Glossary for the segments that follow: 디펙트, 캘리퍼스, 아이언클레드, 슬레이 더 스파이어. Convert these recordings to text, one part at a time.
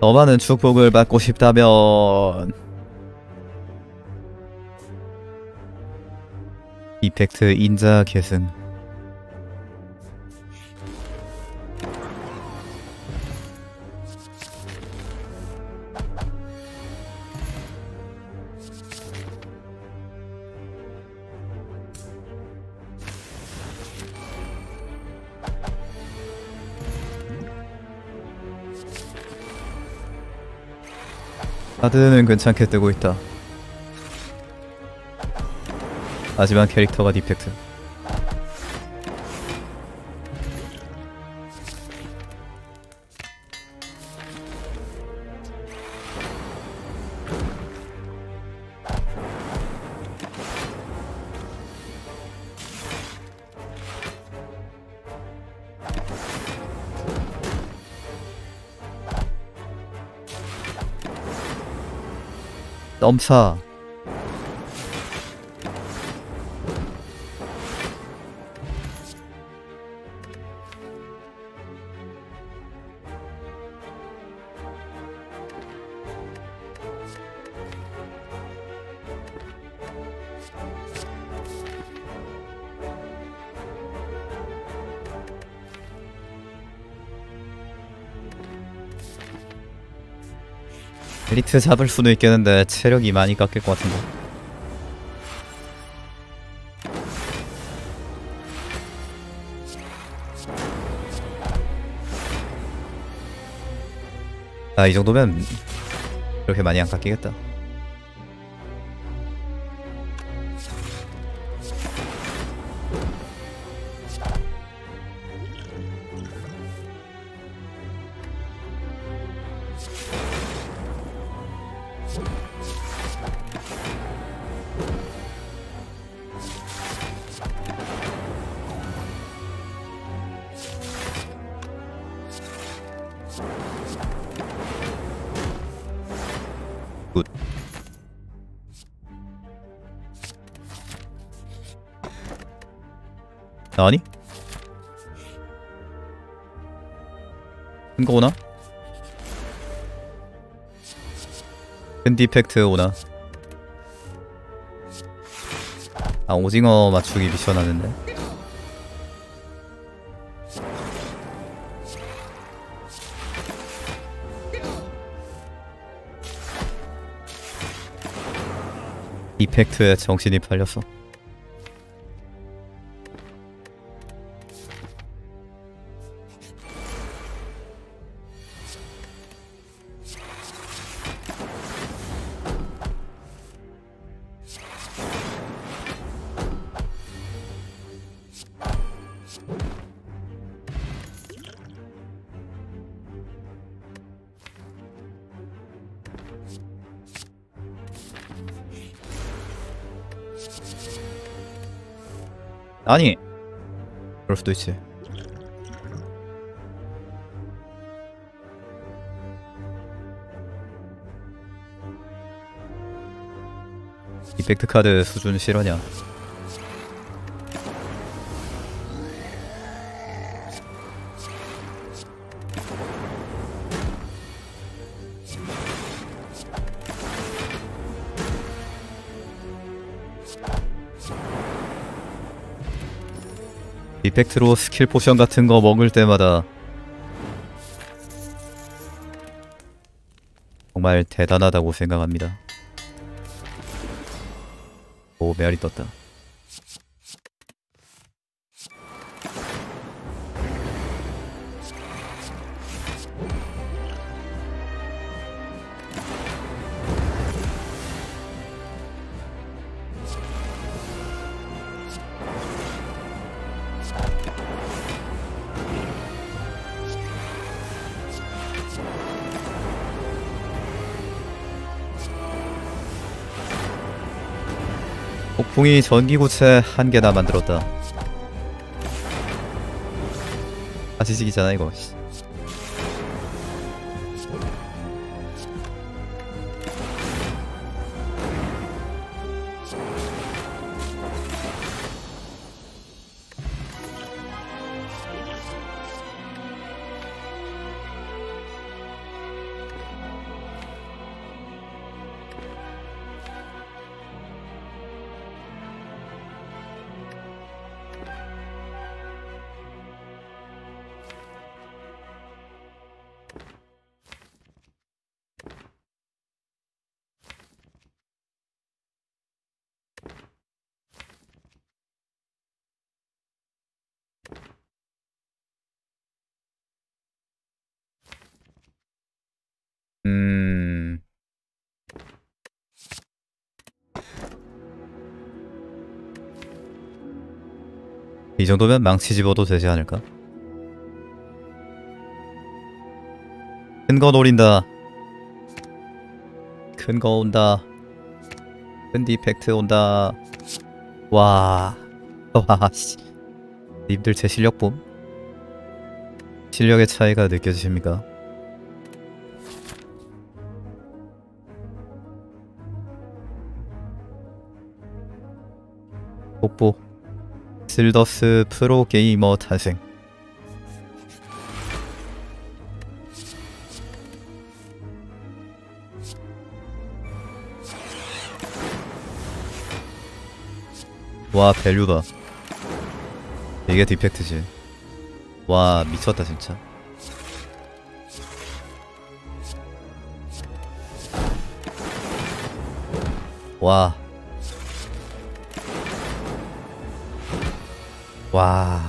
너만은 축복을 받고 싶다면 디펙트 인자 계승. 카드는 괜찮게 뜨고 있다. 하지만 캐릭터가 디펙트. 넘사. 엘리트 잡을 수도 있겠는데 체력이 많이 깎일 것 같은데. 아, 이 정도면 그렇게 많이 안 깎이겠다. 굿. 아니? 큰 거 오나? 큰 디펙트 오나? 아, 오징어 맞추기 미션 하는데. 디펙트에 정신이 팔렸어. 아니, 그럴 수도 있지. 디펙트 카드 수준 실화냐? 디펙트로 스킬 포션 같은 거 먹을 때마다 정말 대단하다고 생각합니다. 오, 메아리 떴다. 폭풍이 전기구체 한 개나 만들었다. 아, 지식이잖아 이거. 이 정도면 망치 집어도 되지 않을까? 큰 거 노린다. 큰 거 온다. 큰 디펙트 온다. 와. 와, 씨. 님들 제 실력 봄? 실력의 차이가 느껴지십니까? 뽀뽀. 슬더스 프로게이머 탄생. 와, 밸류다. 이게 디펙트지. 와, 미쳤다 진짜. 와. 와.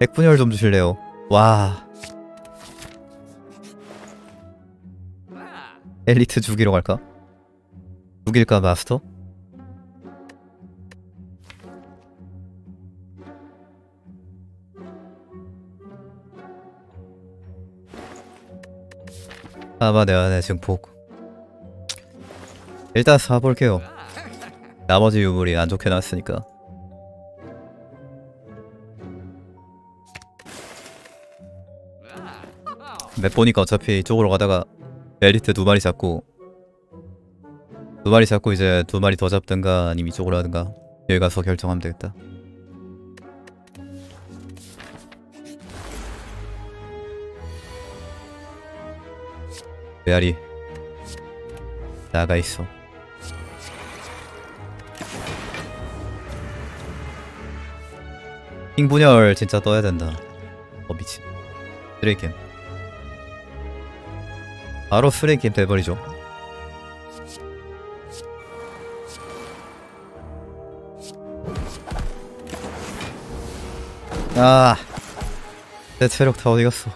핵분열 좀 주실래요? 와. 엘리트 죽이러 갈까? 죽일까 마스터? 아마 내 안에 증폭. 일단 사볼게요. 나머지 유물이 안 좋게 나왔으니까. 맵 보니까 어차피 이쪽으로 가다가 엘리트 2마리 잡고, 2마리 잡고 이제 2마리 더 잡든가 아니면 이쪽으로 하든가 여기 가서 결정하면 되겠다. 메아리 나가있어. 킹분열 진짜 떠야된다. 미친 쓰레기캠. 바로 쓰레기캠 돼버리죠. 아, 내 체력 다 어디갔어.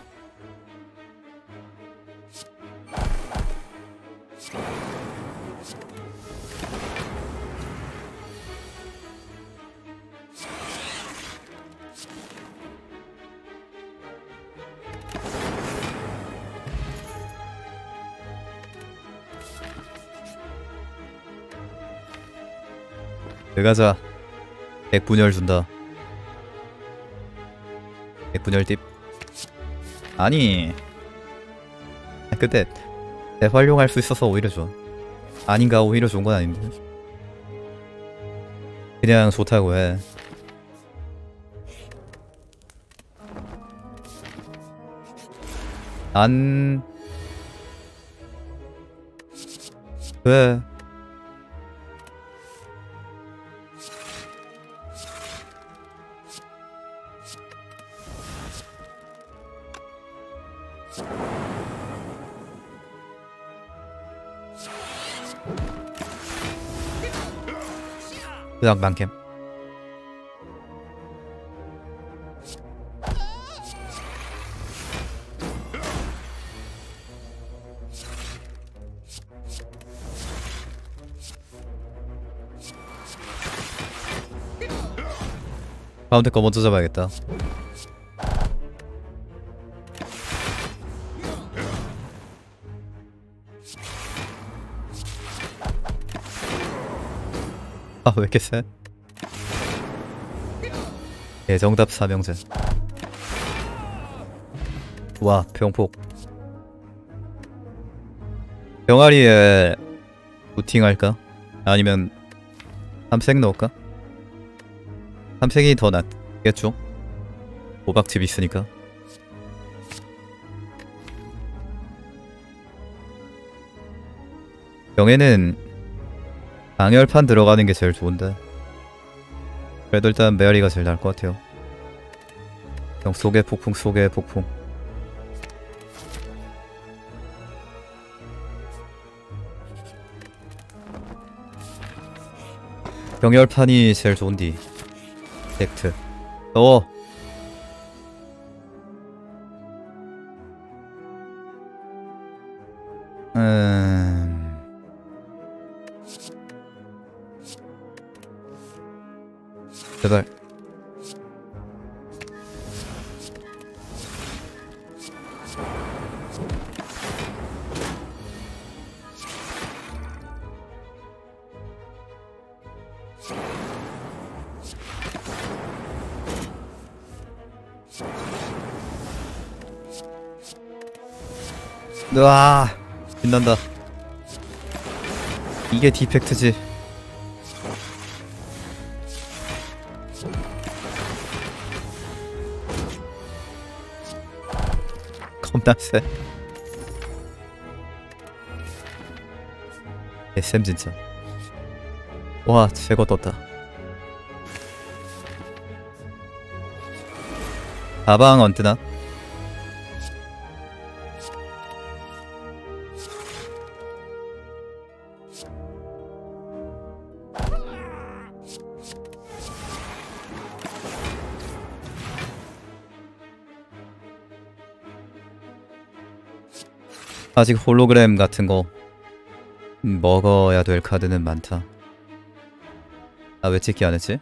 들어가자. 핵분열 준다. 핵분열 팁. 아니, 근데 재활용할 수 있어서 오히려 좋아. 아닌가? 오히려 좋은 건 아닌데 그냥 좋다고 해. 안... 왜? 그닥 만캠. 가운데 거 먼저 잡아야겠다. 아, 왜 이렇게 쎄? 예, 정답 사명제. 와, 병폭. 병아리에 부팅할까? 아니면 삼색 넣을까? 삼색이 더 낫겠죠? 호박집 있으니까. 병에는 강열판 들어가는 게 제일 좋은데, 그래도 일단 메아리가 제일 나을 것 같아요. 형 속에 폭풍, 속에 폭풍. 병열판이 제일 좋은디. 덱트. 제발. 으아, 빛난다. 이게 디펙트지. 겁나 쎄. SM 진짜. 와, 제거 떴다. 가방 언뜨나? 아직 홀로그램 같은 거 먹어야 될 카드는 많다. 아, 왜 찍기 안 했지?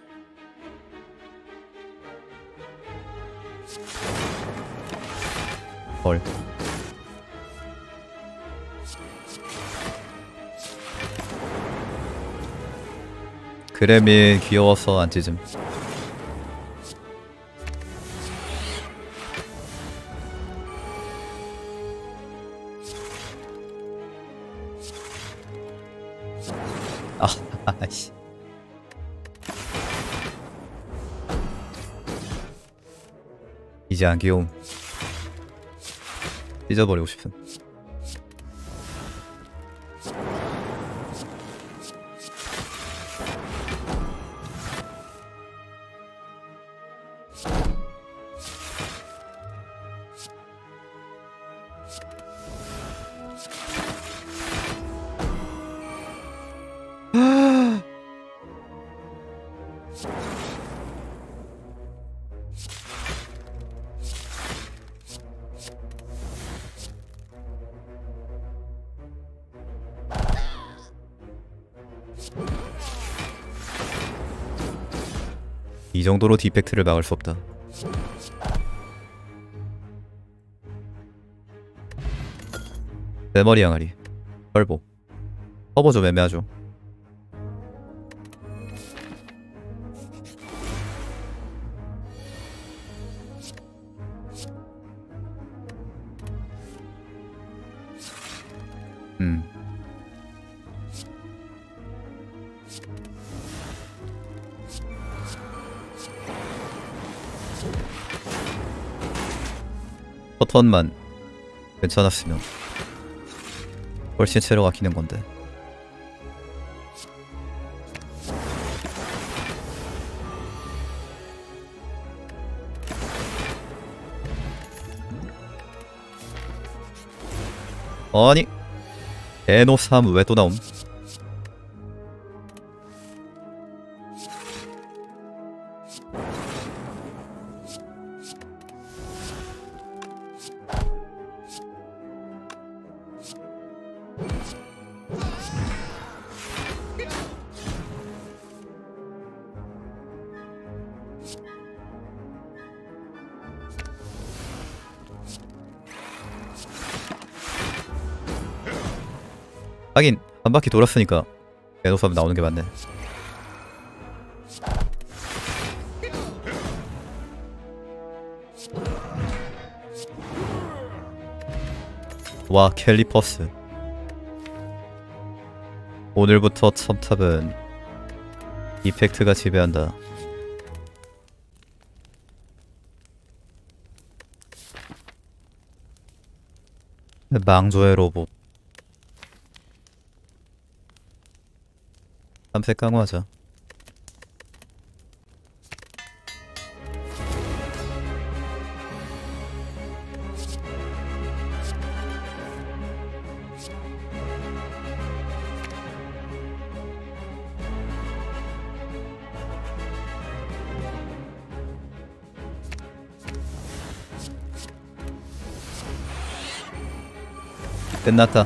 헐. 그램이 귀여워서 안 찢음. 아이씨. 이제 안 귀여움. 잊어버리고 싶은. 이 정도로 디펙트를 막을 수 없다. 내 머리 양아리 펄보 커버 좀 애매하죠. 턴만 괜찮았으면 훨씬 채로 아끼는 건데. 아니 에노삼 왜 또 나옴? 하긴 한 바퀴 돌았으니까 에노삼 나오는 게 맞네. 와, 캘리퍼스. 오늘부터 첨탑은 이펙트가 지배한다. 망조의 로봇. 밤새 강화하자. 끝났다.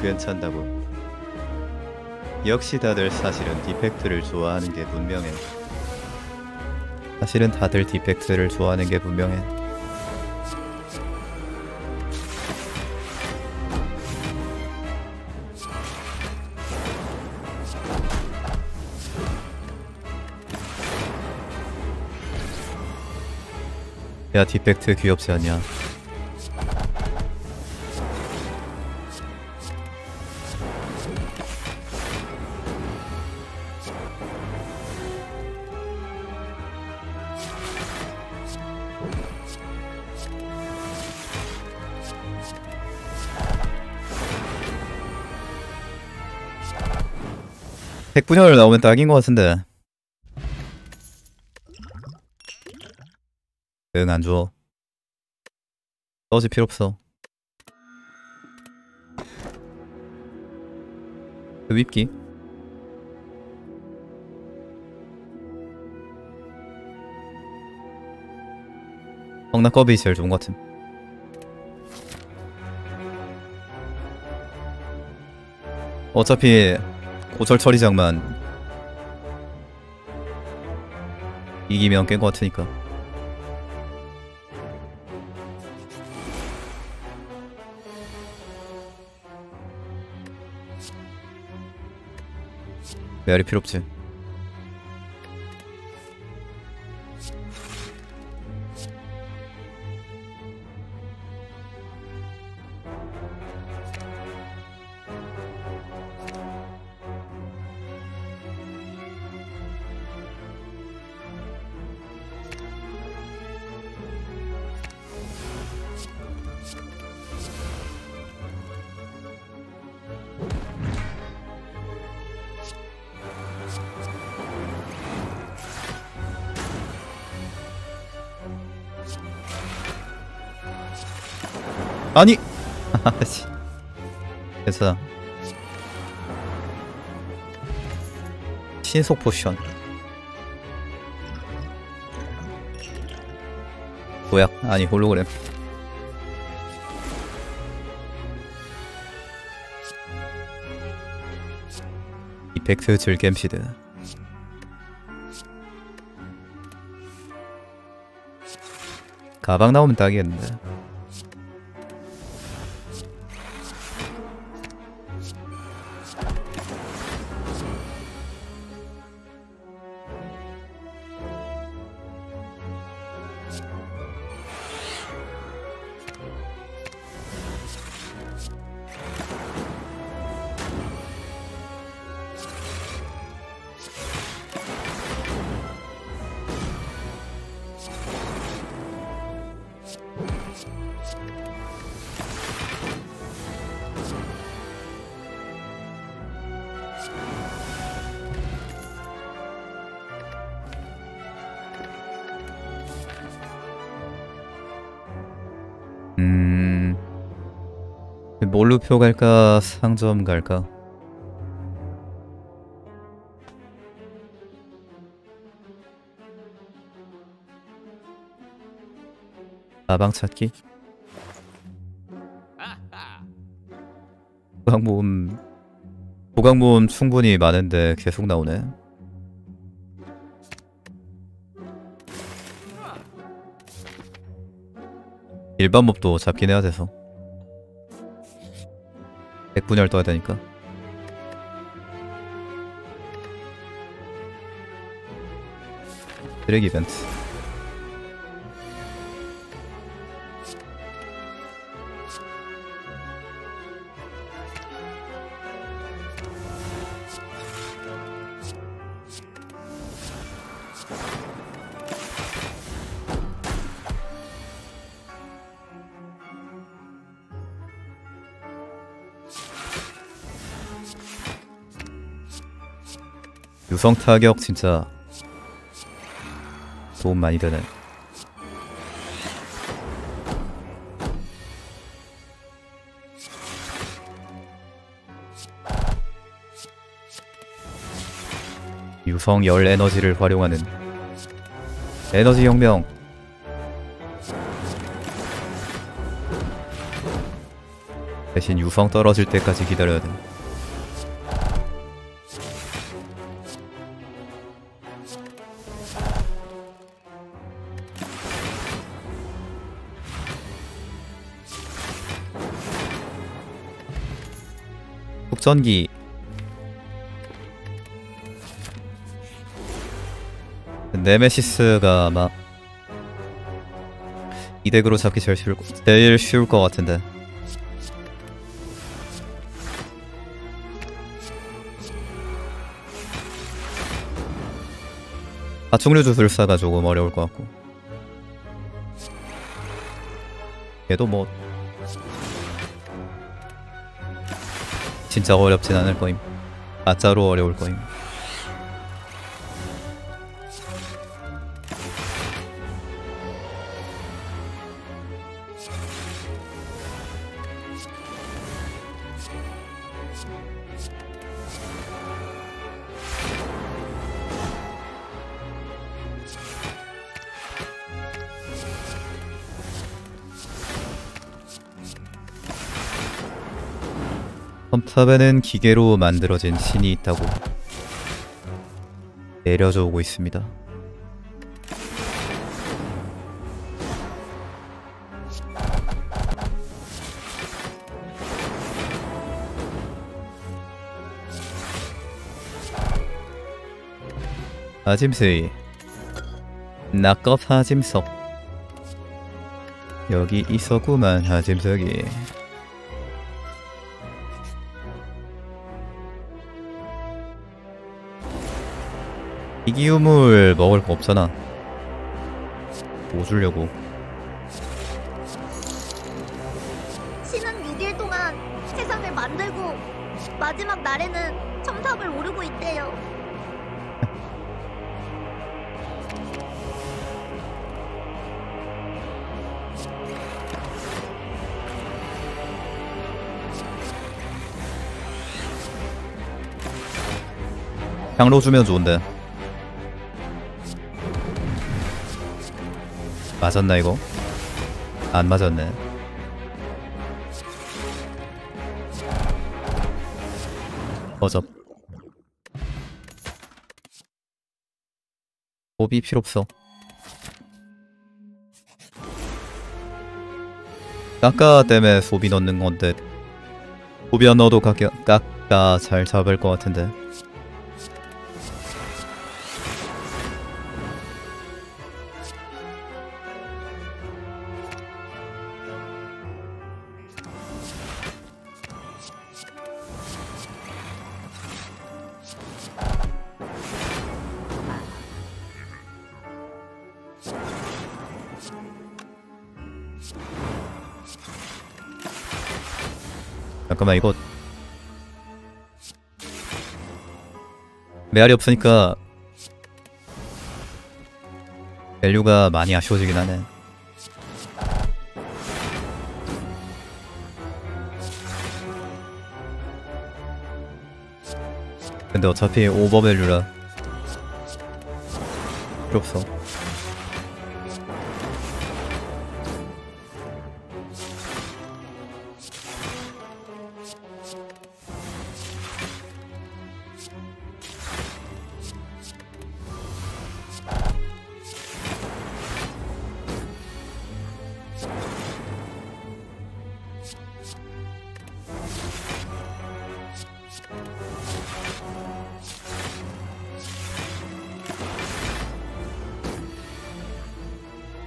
괜찮다고. 역시 다들 사실은 디펙트를 좋아하는 게 분명해. 사실은 다들 디펙트를 좋아하는 게 분명해. 야, 디펙트 귀엽지 않냐? 핵분열 나오면 딱인 것 같은데. 응, 안 줘. 떠질 필요 없어. 윗기. 성나컵이 제일 좋은 것 같음. 어차피 고철 처리장만 이기면 깬 것 같으니까. 메아리 필요 없지. 아니! 아씨. 됐어. 신속 포션. 도약. 아니, 홀로그램. 디펙트 즐겜시드. 가방 나오면 딱이겠는데. 몰루표 갈까? 상점 갈까? 가방 찾기? 보강모음 충분히 많은데 계속 나오네. 일반 몹도 잡긴 해야 돼서. 핵분열 떠야 되니까. 드래그 이벤트. 유성 타격 진짜 도움 많이 되네. 유성 열 에너지를 활용하는 에너지 혁명. 대신 유성 떨어질 때까지 기다려야 돼. 전기 네메시스가 아마 이 덱으로 잡기 제일 쉬울 것 같은데, 파충류 주술사가 조금 어려울 것 같고, 얘도 뭐 진짜 어렵진 않을 거임. 가짜로 어려울 거임. 컵탑에는 기계로 만들어진 신이 있다고 내려져 오고 있습니다. 하짐스이 낙겁 하짐석, 여기 있었구만. 하짐석이 희귀유물 먹을 거 없잖아. 뭐 주려고? 신은 6일 동안 세상을 만들고 마지막 날에는 첨탑을 오르고 있대요. 향로 주면 좋은데. 맞았나 이거? 안 맞았네. 어접 고비 필요 없어. 까까 때문에 소비 넣는 건데, 소비 안 넣어도 까까 잘 잡을 것 같은데. 잠깐만, 이거 메아리 없으니까 밸류가 많이 아쉬워지긴 하네. 근데 어차피 오버밸류라 필요 없어.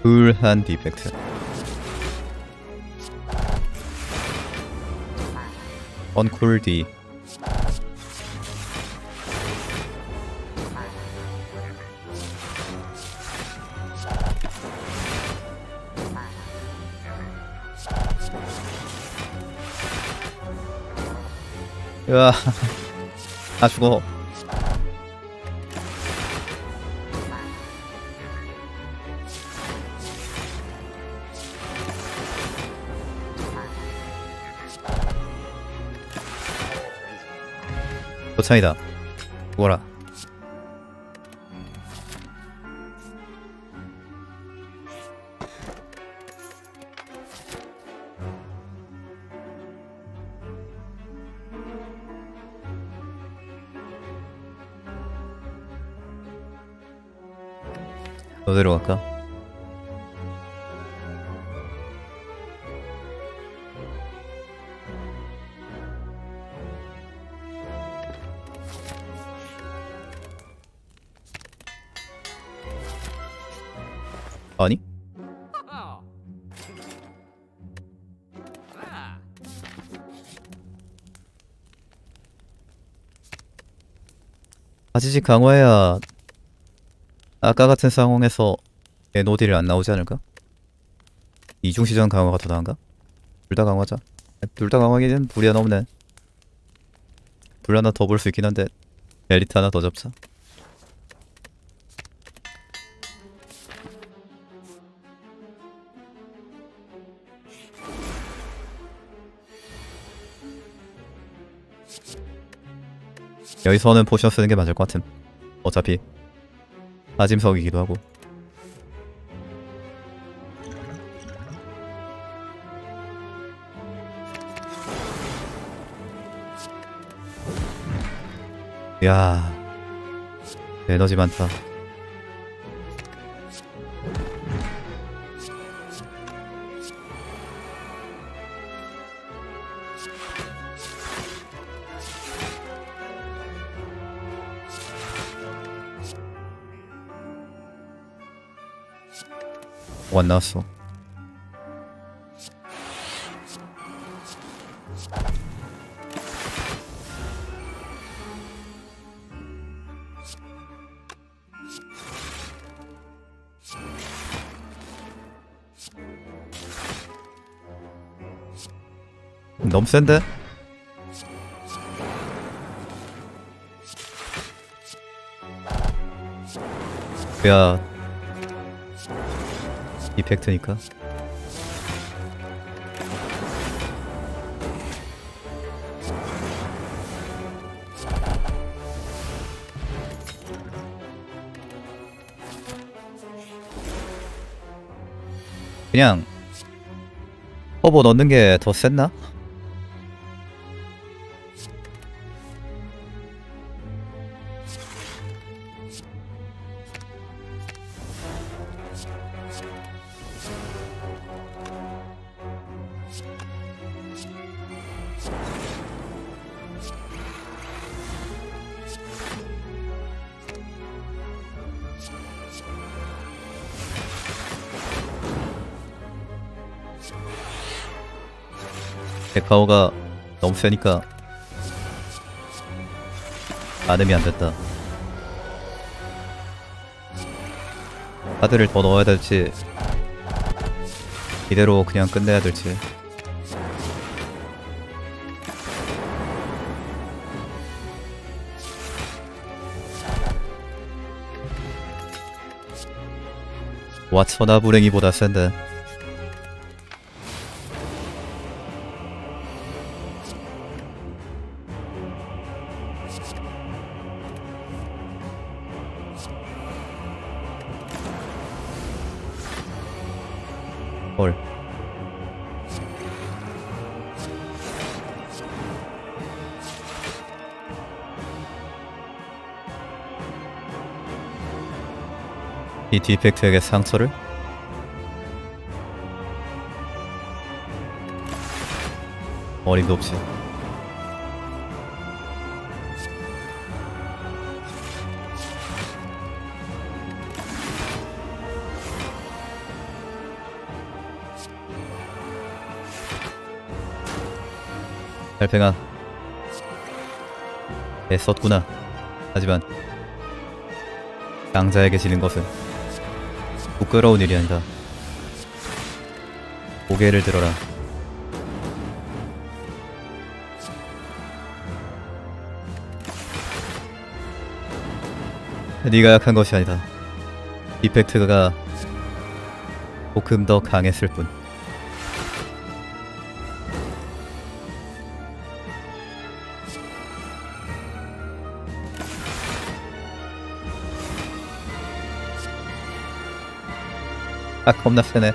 불한 디펙트. 언쿨디. 으아. 아, 죽어. 도창이다. 죽어라. 어디로 갈까? 아니? 아지지 강화해야 아까 같은 상황에서 에노딜을 안 나오지 않을까? 이중시전 강화가 더 나은가? 둘 다 강화하자. 둘 다 강화하기엔 불이 하나 없네. 불 하나 더 볼 수 있긴 한데 엘리트 하나 더 잡자. 여기서는 포션 쓰는 게 맞을 것 같음. 어차피 아짐석이기도 하고. 이야, 에너지 많다. 오, 안 나왔어. 너무 센데? 야, 디펙트니까. 그냥 허브 넣는 게 더 셌나? 데카오가 너무 세니까 아늠이 안 됐다. 카드를 더 넣어야 될지 이대로 그냥 끝내야 될지. 와, 천하불행이보다 센데. 이 디펙트에게 상처를? 어림도 없이. 달팽아, 애썼구나. 하지만 강자에게 지는 것은 부끄러운 일이 아니다. 고개를 들어라. 네가 약한 것이 아니다. 디펙트가 조금 더 강했을 뿐. 아, 겁나 세네.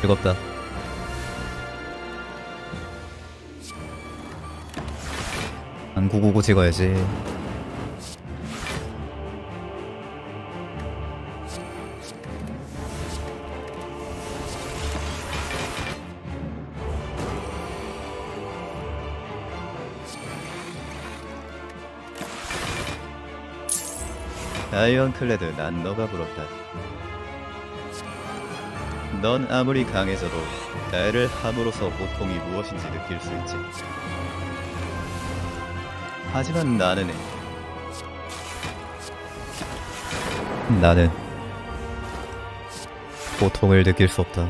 즐겁다. 안 구구구 찍어야지. 아이언클레드, 난 너가 부럽다. 넌 아무리 강해져도 나를 함으로써 고통이 무엇인지 느낄 수 있지. 하지만 나는 고통을 느낄 수 없다.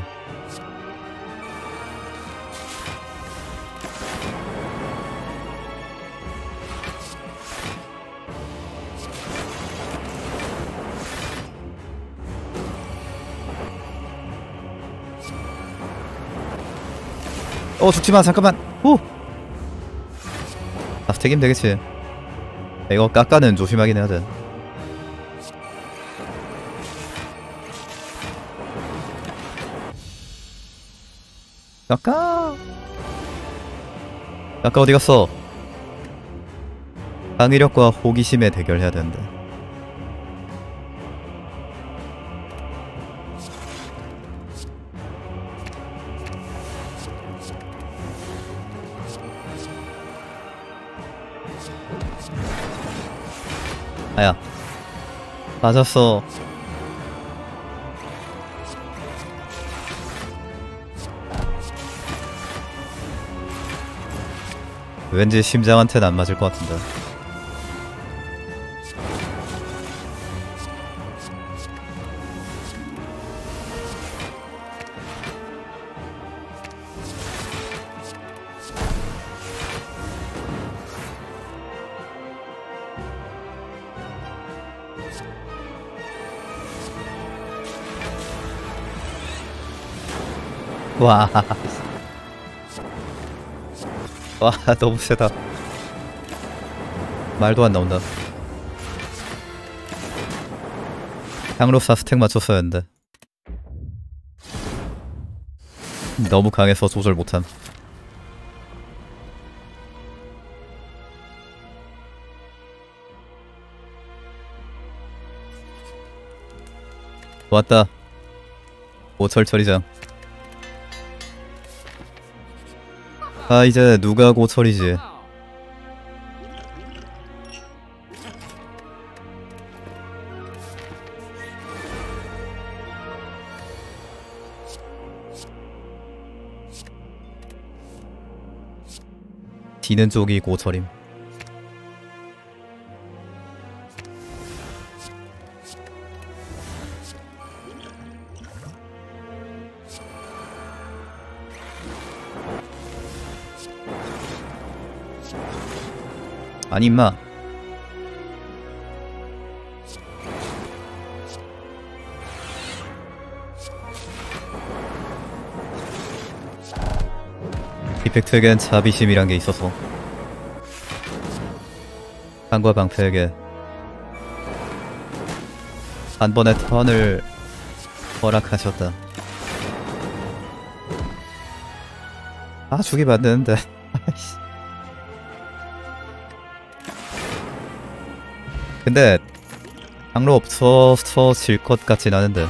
죽지마. 잠깐만. 오! 아, 스택이면 되겠지. 이거 깎아는 조심하긴 해야 돼. 깎아! 깎아 어디갔어? 강의력과 호기심에 대결해야 되는데. 아야, 맞았어. 왠지 심장한테는 안 맞을 것 같은데. 와, 와, 너무 세다. 말도 안 나온다. 향로사 스택 맞췄어야 했는데 너무 강해서 조절 못함. 왔다, 오철 처리장. 아, 이제 누가 고철이지? 지는 쪽이 고철임. 아니 임마, 디펙트에겐 자비심이란 게 있어서 방과 방패에게 한 번의 턴을 허락하셨다. 아, 죽이면 안 되는데. 근데 항로 없어서 질 것 같진 않은데.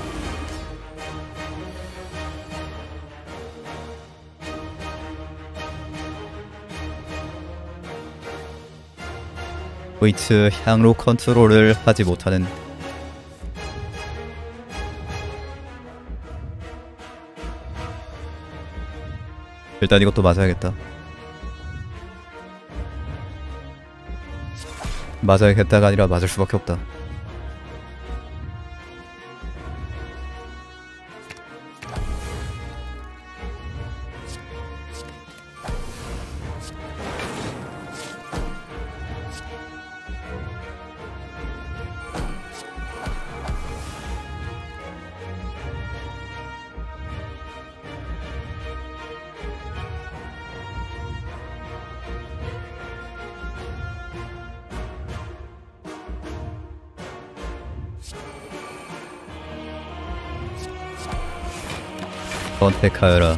위트 향로 컨트롤을 하지 못하는. 일단 이것도 맞아야겠다. 맞아야겠다가 아니라 맞을 수밖에 없다. 선택하여라.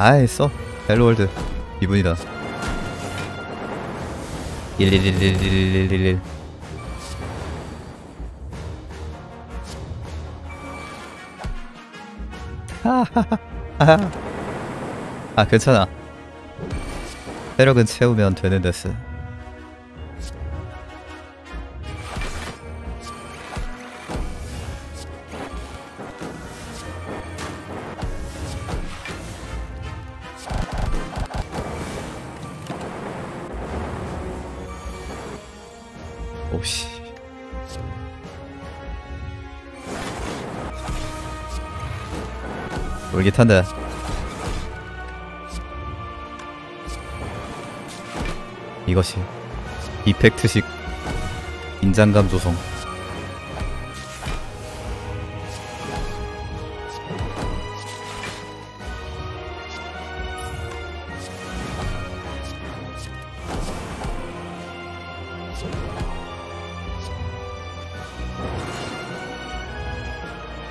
아이 써. 헬로월드 이분이다. 1111111 하하하. 아 괜찮아. 체력은 채우면 되는 데스. 오씨. 울깃한데. 이것이 디펙트식 긴장감 조성.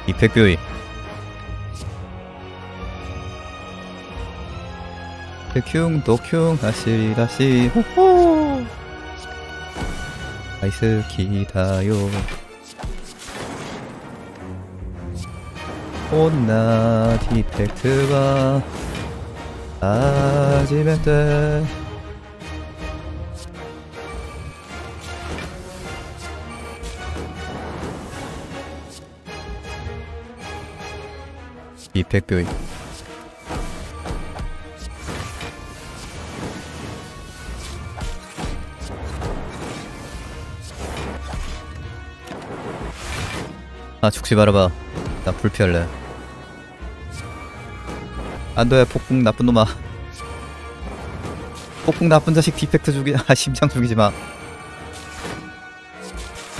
디펙트 요인. 큐웅 도큐웅 다시 다시 호호 나이스 기다요 온나 디펙트가 아지면 돼. 디펙트 아 죽지 말아봐. 나 불피할래. 안돼 폭풍 나쁜 놈아. 폭풍 나쁜 자식 디펙트 죽이.. 아 심장 죽이지마.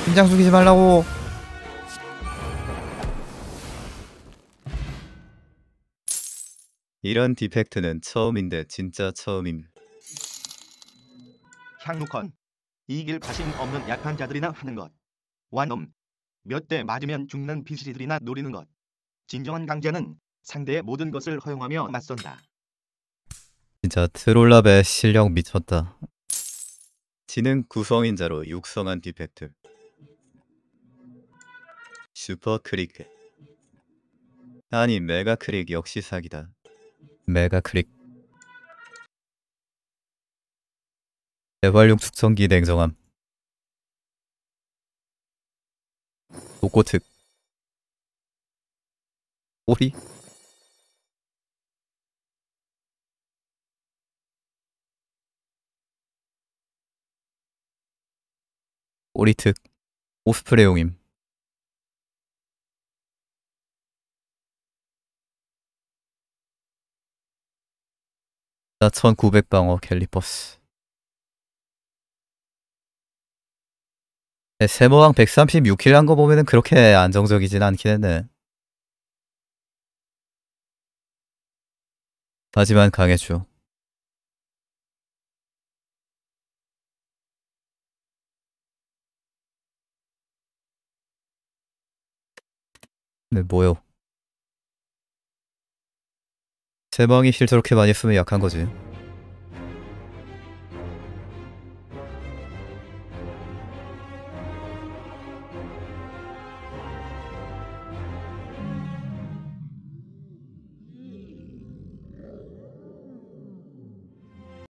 심장 죽이지 말라고. 이런 디펙트는 처음인데 진짜 처음임. 향루컨 이길 자신 없는 약한 자들이나 하는 것. 완놈 몇 대 맞으면 죽는 비실이들이나 노리는 것. 진정한 강자는 상대의 모든 것을 허용하며 맞선다. 진짜 트롤랍의 실력 미쳤다. 지능 구성인자로 육성한 디펙트. 슈퍼 크릭. 아니 메가 크릭 역시 사기다. 메가 크릭. 재활용 숙성기 냉정함. 독고특 오리 오리특 오스프레용임. 나 1900방어 갤리퍼스. 세모왕 136킬 한 거 보면은 그렇게 안정적이진 않긴 했네. 하지만 강해죠. 네, 뭐요? 세모왕이 힐 저렇게 많이 쓰면 약한 거지.